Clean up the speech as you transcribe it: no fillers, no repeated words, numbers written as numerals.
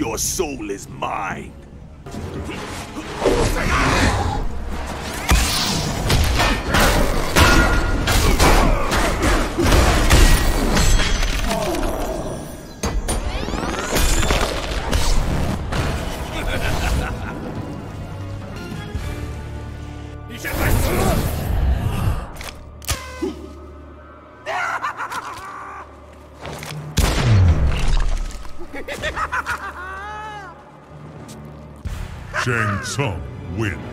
Your soul is mine. Shang Tsung wins.